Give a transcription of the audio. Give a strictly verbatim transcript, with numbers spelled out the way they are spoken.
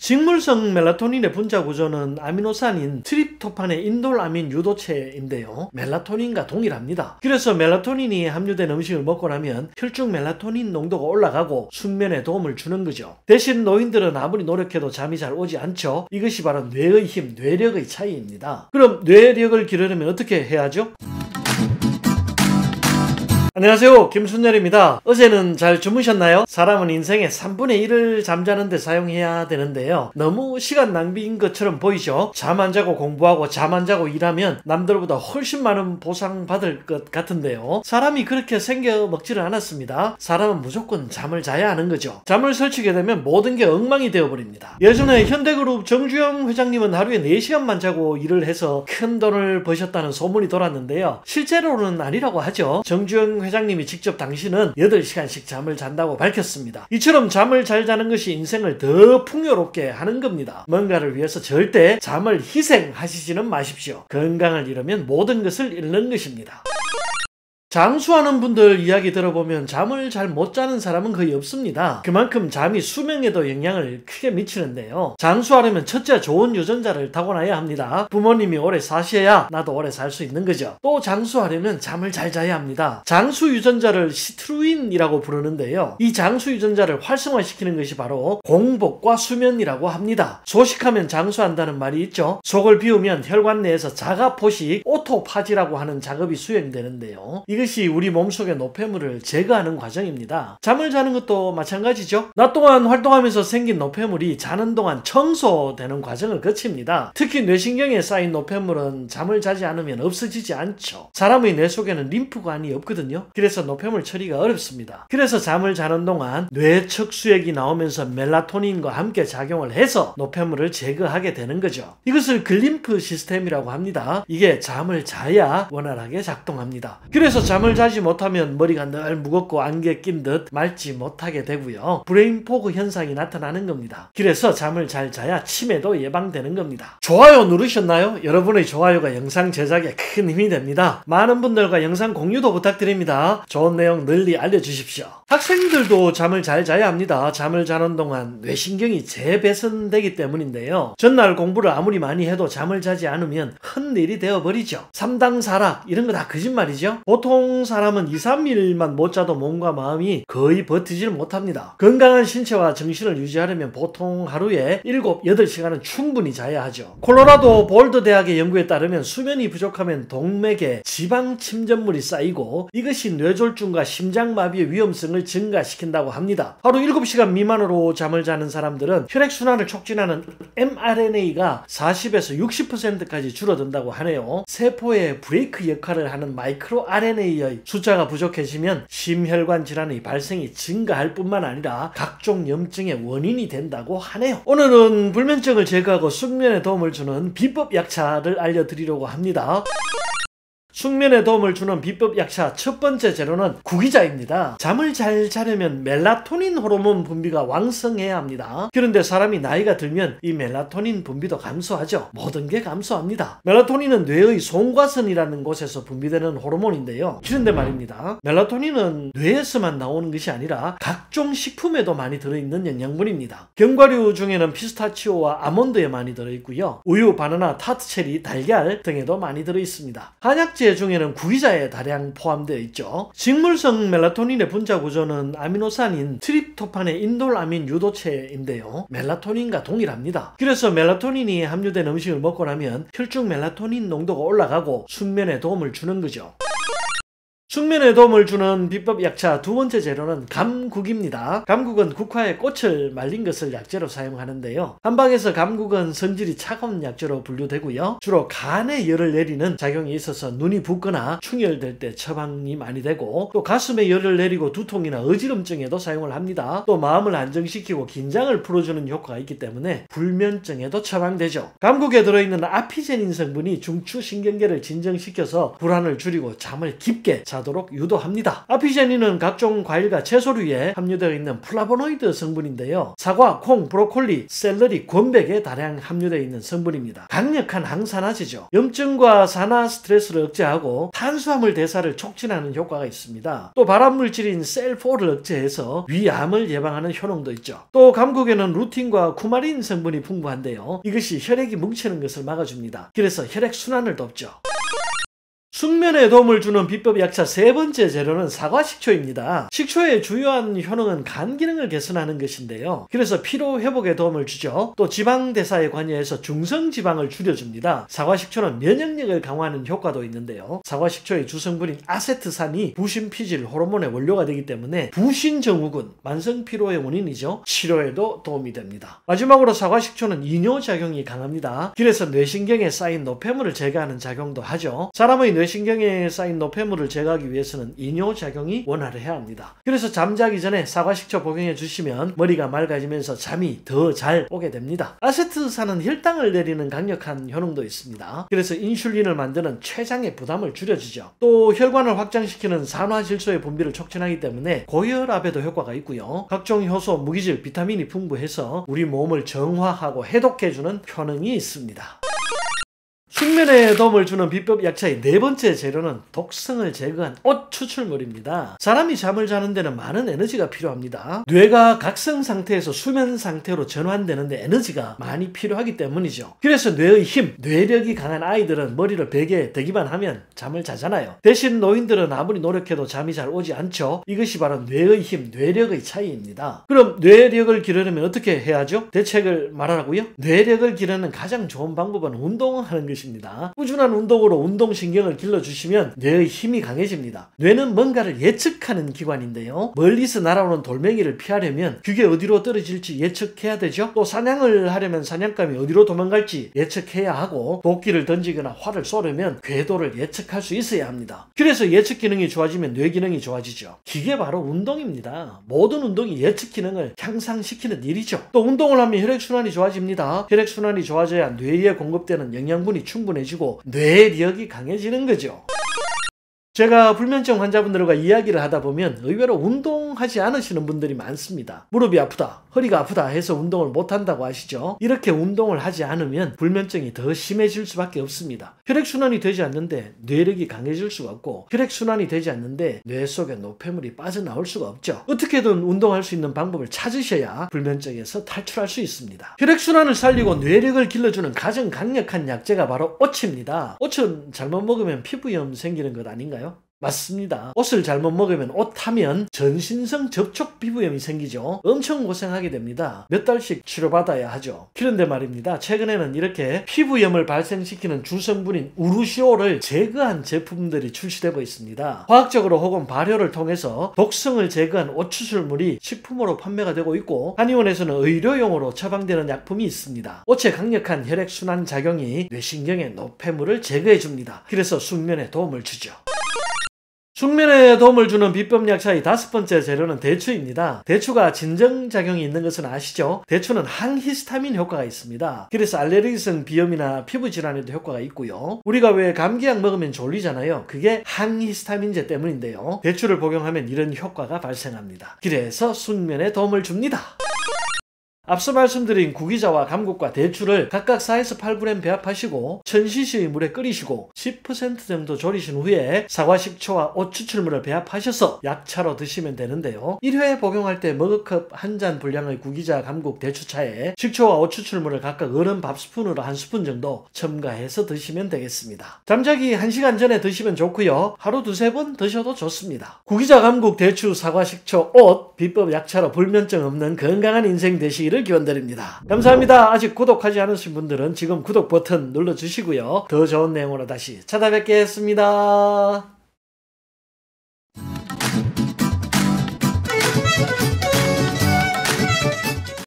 식물성 멜라토닌의 분자 구조는 아미노산인 트립토판의 인돌아민 유도체인데요. 멜라토닌과 동일합니다. 그래서 멜라토닌이 함유된 음식을 먹고 나면 혈중 멜라토닌 농도가 올라가고 숙면에 도움을 주는 거죠. 대신 노인들은 아무리 노력해도 잠이 잘 오지 않죠. 이것이 바로 뇌의 힘, 뇌력의 차이입니다. 그럼 뇌력을 기르려면 어떻게 해야죠? 안녕하세요, 김순열입니다. 어제는 잘 주무셨나요? 사람은 인생의 삼분의 일을 잠자는 데 사용해야 되는데요, 너무 시간 낭비인 것처럼 보이죠? 잠 안 자고 공부하고 잠 안 자고 일하면 남들보다 훨씬 많은 보상받을 것 같은데요, 사람이 그렇게 생겨 먹지를 않았습니다. 사람은 무조건 잠을 자야 하는 거죠. 잠을 설치게 되면 모든 게 엉망이 되어버립니다. 예전에 현대그룹 정주영 회장님은 하루에 네 시간만 자고 일을 해서 큰 돈을 버셨다는 소문이 돌았는데요, 실제로는 아니라고 하죠. 정주영 회장님이 직접 당신은 여덟 시간씩 잠을 잔다고 밝혔습니다. 이처럼 잠을 잘 자는 것이 인생을 더 풍요롭게 하는 겁니다. 뭔가를 위해서 절대 잠을 희생하시지는 마십시오. 건강을 잃으면 모든 것을 잃는 것입니다. 장수하는 분들 이야기 들어보면 잠을 잘 못 자는 사람은 거의 없습니다. 그만큼 잠이 수명에도 영향을 크게 미치는데요. 장수하려면 첫째 좋은 유전자를 타고나야 합니다. 부모님이 오래 사셔야 나도 오래 살 수 있는 거죠. 또 장수하려면 잠을 잘 자야 합니다. 장수 유전자를 시트루인이라고 부르는데요, 이 장수 유전자를 활성화시키는 것이 바로 공복과 수면이라고 합니다. 소식하면 장수한다는 말이 있죠. 속을 비우면 혈관 내에서 자가포식, 오토파지라고 하는 작업이 수행되는데요, 이것이 우리 몸속의 노폐물을 제거하는 과정입니다. 잠을 자는 것도 마찬가지죠. 낮 동안 활동하면서 생긴 노폐물이 자는 동안 청소되는 과정을 거칩니다. 특히 뇌신경에 쌓인 노폐물은 잠을 자지 않으면 없어지지 않죠. 사람의 뇌 속에는 림프관이 없거든요. 그래서 노폐물 처리가 어렵습니다. 그래서 잠을 자는 동안 뇌 척수액이 나오면서 멜라토닌과 함께 작용을 해서 노폐물을 제거하게 되는 거죠. 이것을 글림프 시스템이라고 합니다. 이게 잠을 자야 원활하게 작동합니다. 그래서 잠을 자지 못하면 머리가 늘 무겁고 안개 낀 듯 맑지 못하게 되고요, 브레인 포그 현상이 나타나는 겁니다. 그래서 잠을 잘 자야 치매도 예방되는 겁니다. 좋아요 누르셨나요? 여러분의 좋아요가 영상 제작에 큰 힘이 됩니다. 많은 분들과 영상 공유도 부탁드립니다. 좋은 내용 널리 알려주십시오. 학생들도 잠을 잘 자야 합니다. 잠을 자는 동안 뇌신경이 재배선되기 때문인데요, 전날 공부를 아무리 많이 해도 잠을 자지 않으면 헛일이 되어버리죠. 삼당사락 이런 거 다 거짓말이죠. 보통 보통 사람은 이, 삼 일만 못 자도 몸과 마음이 거의 버티질 못합니다. 건강한 신체와 정신을 유지하려면 보통 하루에 일곱, 여덟 시간은 충분히 자야 하죠. 콜로라도 볼드 대학의 연구에 따르면 수면이 부족하면 동맥에 지방 침전물이 쌓이고 이것이 뇌졸중과 심장마비의 위험성을 증가시킨다고 합니다. 하루 일곱 시간 미만으로 잠을 자는 사람들은 혈액순환을 촉진하는 엠알엔에이가 사십에서 육십 퍼센트까지 줄어든다고 하네요. 세포의 브레이크 역할을 하는 마이크로 알엔에이 의 숫자가 부족해지면 심혈관 질환의 발생이 증가할 뿐만 아니라 각종 염증의 원인이 된다고 하네요. 오늘은 불면증을 제거하고 숙면에 도움을 주는 비법 약차를 알려드리려고 합니다. 숙면에 도움을 주는 비법 약차 첫 번째 재료는 구기자입니다. 잠을 잘 자려면 멜라토닌 호르몬 분비가 왕성해야 합니다. 그런데 사람이 나이가 들면 이 멜라토닌 분비도 감소하죠. 모든 게 감소합니다. 멜라토닌은 뇌의 송과선이라는 곳에서 분비되는 호르몬인데요, 그런데 말입니다, 멜라토닌은 뇌에서만 나오는 것이 아니라 각종 식품에도 많이 들어있는 영양분입니다. 견과류 중에는 피스타치오와 아몬드에 많이 들어있고요, 우유, 바나나, 타트체리, 달걀 등에도 많이 들어있습니다. 한약 중에는 구기자에 다량 포함되어 있죠. 식물성 멜라토닌의 분자 구조는 아미노산인 트립토판의 인돌아민 유도체인데요, 멜라토닌과 동일합니다. 그래서 멜라토닌이 함유된 음식을 먹고 나면 혈중 멜라토닌 농도가 올라가고 숙면에 도움을 주는 거죠. 숙면에 도움을 주는 비법 약차 두 번째 재료는 감국입니다. 감국은 국화의 꽃을 말린 것을 약재로 사용하는데요, 한방에서 감국은 성질이 차가운 약재로 분류되고요, 주로 간에 열을 내리는 작용이 있어서 눈이 붓거나 충혈될 때 처방이 많이 되고, 또 가슴에 열을 내리고 두통이나 어지럼증에도 사용을 합니다. 또 마음을 안정시키고 긴장을 풀어주는 효과가 있기 때문에 불면증에도 처방되죠. 감국에 들어있는 아피젠 성분이 중추신경계를 진정시켜서 불안을 줄이고 잠을 깊게 자 자도록 유도합니다. 아피제닌은 각종 과일과 채소류에 함유되어 있는 플라보노이드 성분인데요. 사과, 콩, 브로콜리, 샐러리, 권백에 다량 함유되어 있는 성분입니다. 강력한 항산화제죠. 염증과 산화 스트레스를 억제하고 탄수화물 대사를 촉진하는 효과가 있습니다. 또 발암물질인 셀 포를 억제해서 위암을 예방하는 효능도 있죠. 또 감국에는 루틴과 쿠마린 성분이 풍부한데요. 이것이 혈액이 뭉치는 것을 막아줍니다. 그래서 혈액순환을 돕죠. 숙면에 도움을 주는 비법 약차 세 번째 재료는 사과 식초입니다. 식초의 주요한 효능은 간 기능을 개선하는 것인데요. 그래서 피로 회복에 도움을 주죠. 또 지방 대사에 관여해서 중성 지방을 줄여줍니다. 사과 식초는 면역력을 강화하는 효과도 있는데요. 사과 식초의 주성분인 아세트산이 부신 피질 호르몬의 원료가 되기 때문에 부신 증후군, 만성 피로의 원인이죠. 치료에도 도움이 됩니다. 마지막으로 사과 식초는 이뇨 작용이 강합니다. 그래서 뇌신경에 쌓인 노폐물을 제거하는 작용도 하죠. 사람의 뇌신경에 쌓인 노폐물을 제거하기 위해서는 이뇨작용이 원활해야 합니다. 그래서 잠자기 전에 사과식초 복용해 주시면 머리가 맑아지면서 잠이 더 잘 오게 됩니다. 아세트산은 혈당을 내리는 강력한 효능도 있습니다. 그래서 인슐린을 만드는 췌장의 부담을 줄여주죠. 또 혈관을 확장시키는 산화질소의 분비를 촉진하기 때문에 고혈압에도 효과가 있고요. 각종 효소, 무기질, 비타민이 풍부해서 우리 몸을 정화하고 해독해주는 효능이 있습니다. 숙면에 도움을 주는 비법 약차의 네 번째 재료는 독성을 제거한 옷 추출물입니다. 사람이 잠을 자는 데는 많은 에너지가 필요합니다. 뇌가 각성 상태에서 수면 상태로 전환되는데 에너지가 많이 필요하기 때문이죠. 그래서 뇌의 힘, 뇌력이 강한 아이들은 머리를 베개에 대기만 하면 잠을 자잖아요. 대신 노인들은 아무리 노력해도 잠이 잘 오지 않죠. 이것이 바로 뇌의 힘, 뇌력의 차이입니다. 그럼 뇌력을 기르려면 어떻게 해야죠? 대책을 말하라고요? 뇌력을 기르는 가장 좋은 방법은 운동하는 것입니다. 꾸준한 운동으로 운동신경을 길러주시면 뇌의 힘이 강해집니다. 뇌는 뭔가를 예측하는 기관인데요. 멀리서 날아오는 돌멩이를 피하려면 그게 어디로 떨어질지 예측해야 되죠. 또 사냥을 하려면 사냥감이 어디로 도망갈지 예측해야 하고 도끼를 던지거나 활을 쏘려면 궤도를 예측할 수 있어야 합니다. 그래서 예측 기능이 좋아지면 뇌 기능이 좋아지죠. 이게 바로 운동입니다. 모든 운동이 예측 기능을 향상시키는 일이죠. 또 운동을 하면 혈액순환이 좋아집니다. 혈액순환이 좋아져야 뇌에 공급되는 영양분이 충분해지고 뇌력이 강해지는 거죠. 제가 불면증 환자분들과 이야기를 하다 보면 의외로 운동하지 않으시는 분들이 많습니다. 무릎이 아프다, 허리가 아프다 해서 운동을 못한다고 하시죠. 이렇게 운동을 하지 않으면 불면증이 더 심해질 수밖에 없습니다. 혈액순환이 되지 않는데 뇌력이 강해질 수가 없고 혈액순환이 되지 않는데 뇌 속에 노폐물이 빠져나올 수가 없죠. 어떻게든 운동할 수 있는 방법을 찾으셔야 불면증에서 탈출할 수 있습니다. 혈액순환을 살리고 뇌력을 길러주는 가장 강력한 약재가 바로 오츠입니다. 오츠는 잘못 먹으면 피부염 생기는 것 아닌가요? 맞습니다. 옷을 잘못 먹으면 옷하면 전신성 접촉 피부염이 생기죠. 엄청 고생하게 됩니다. 몇 달씩 치료받아야 하죠. 그런데 말입니다. 최근에는 이렇게 피부염을 발생시키는 주성분인 우루시오를 제거한 제품들이 출시되고 있습니다. 화학적으로 혹은 발효를 통해서 독성을 제거한 옷 추출물이 식품으로 판매가 되고 있고 한의원에서는 의료용으로 처방되는 약품이 있습니다. 옷의 강력한 혈액순환 작용이 뇌신경의 노폐물을 제거해줍니다. 그래서 숙면에 도움을 주죠. 숙면에 도움을 주는 비법 약차의 다섯 번째 재료는 대추입니다. 대추가 진정작용이 있는 것은 아시죠? 대추는 항히스타민 효과가 있습니다. 그래서 알레르기성 비염이나 피부질환에도 효과가 있고요. 우리가 왜 감기약 먹으면 졸리잖아요. 그게 항히스타민제 때문인데요. 대추를 복용하면 이런 효과가 발생합니다. 그래서 숙면에 도움을 줍니다. 앞서 말씀드린 구기자와 감국과 대추를 각각 사에서 팔 그램 배합하시고 천 씨씨의 물에 끓이시고 십 퍼센트 정도 졸이신 후에 사과식초와 옷 추출물을 배합하셔서 약차로 드시면 되는데요. 일 회 복용할 때 머그컵 한 잔 분량의 구기자, 감국, 대추차에 식초와 옷 추출물을 각각 얼음 밥 스푼으로 한 스푼 정도 첨가해서 드시면 되겠습니다. 잠자기 한 시간 전에 드시면 좋고요. 하루 두세 번 드셔도 좋습니다. 구기자, 감국, 대추, 사과식초, 옷 비법 약차로 불면증 없는 건강한 인생 되시기를 기원드립니다. 감사합니다. 아직 구독하지 않으신 분들은 지금 구독 버튼 눌러주시고요. 더 좋은 내용으로 다시 찾아뵙겠습니다.